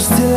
close till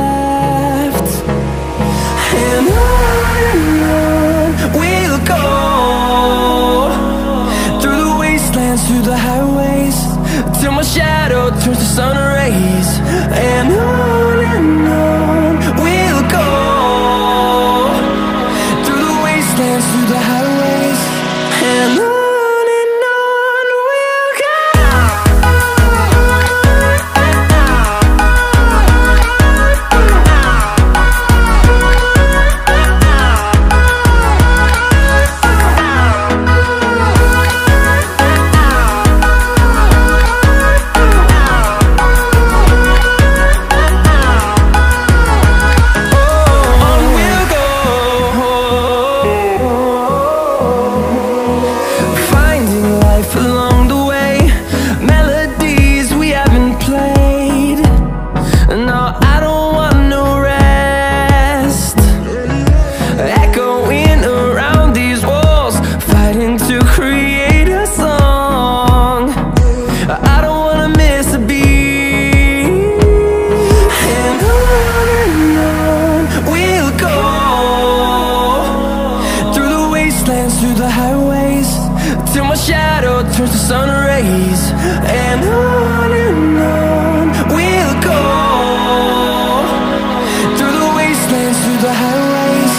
left. And on we'll go, through the wastelands, through the highways, till my shadow turns to sun rays. And on we'll go, through the wastelands, through the highways, and on. Through the highways, till my shadow turns to sun rays, and on we'll go, through the wastelands, through the highways, and on we'll go.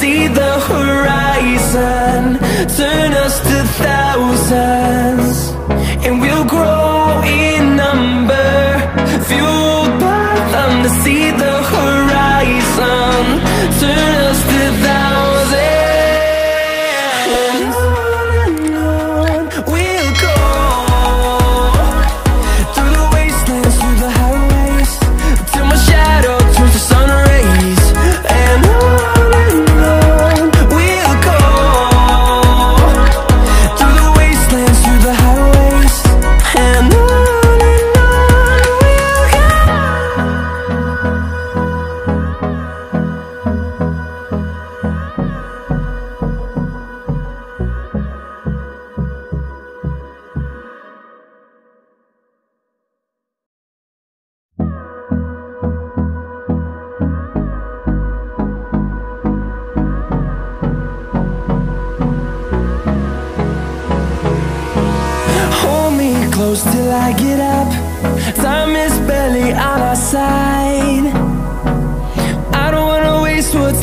See the horizon, turn us to thousands, and we'll grow in number, fueled by them. To see the horizon, turn us to thousands, and on we'll go, through the wastelands, through the highways, till my shadow turns to sun rays, and on. Close till I get up. Time is barely on our side. I don't wanna waste what's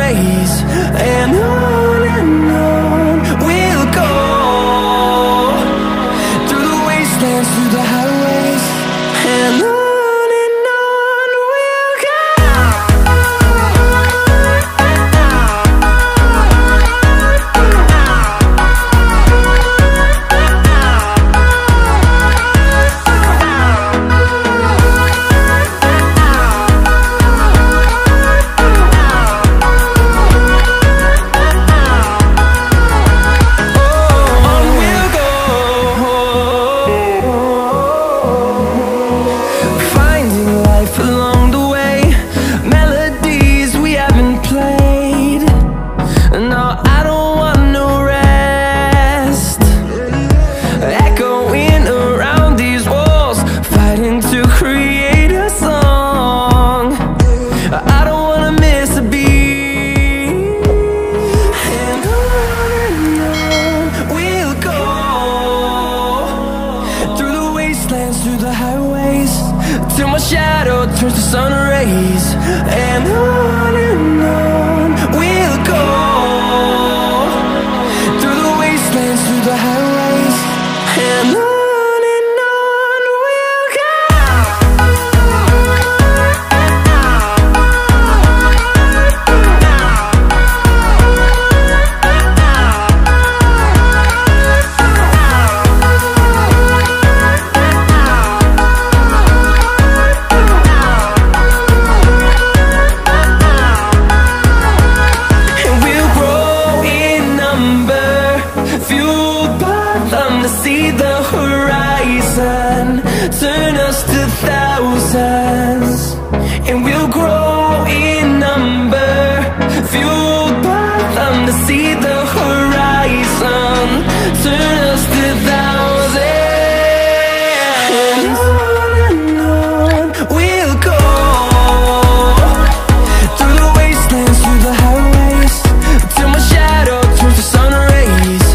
rays, and on we'll go, through the wastelands, through the highways, and on we'll go. wastelands, through the highways, till my shadow turns to sun rays. And on we'll go, through the wastelands, through the highways, and on we'll go. Turn us to thousands, and we'll grow in number, fueled by them to see the horizon. Turn us to thousands, and on we'll go, through the wastelands, through the highways, till my shadow turns to sun rays.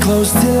Close till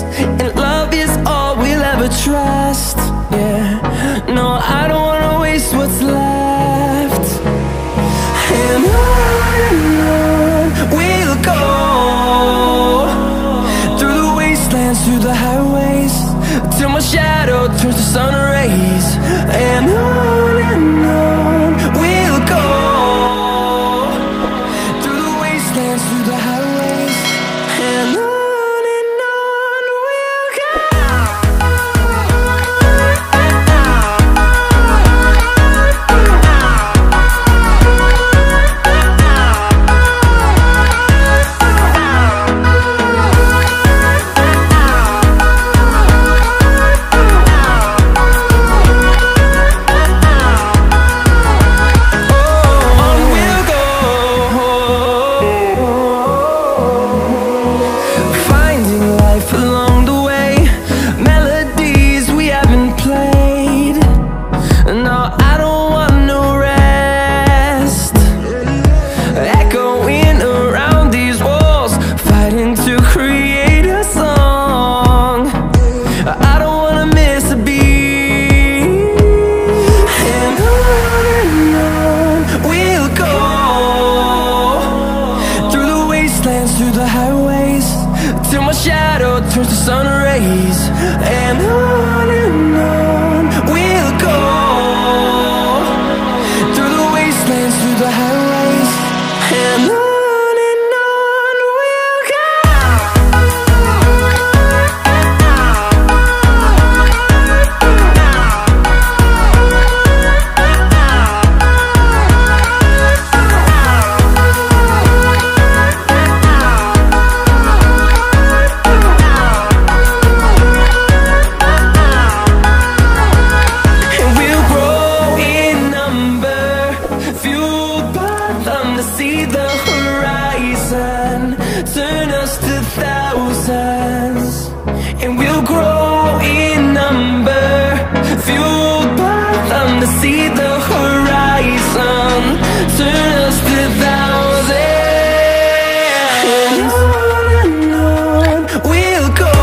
and love is all we'll ever trust. Yeah, no, I don't wanna waste what's left. And on we'll go, through the wastelands, through the highways, till my shadow turns to sun rays. And on we'll go, through the wastelands, through the highways, and on we'll go. Through the highways, till my shadow turns to sun rays. And on we'll go, through the wastelands, through the highways, and on we'll go. Turn us to thousands, and we'll grow in number, fueled by them to see the horizon. Turn us to thousands, and on we'll go,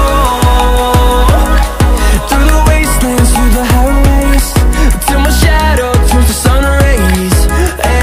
through the wastelands, through the highways, till my shadow turns to sun rays. And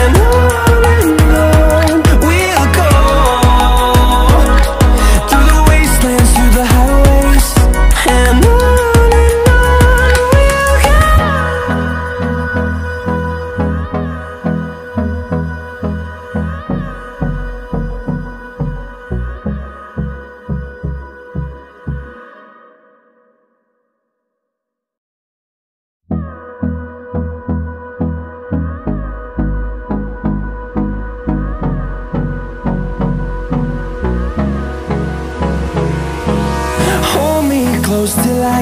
I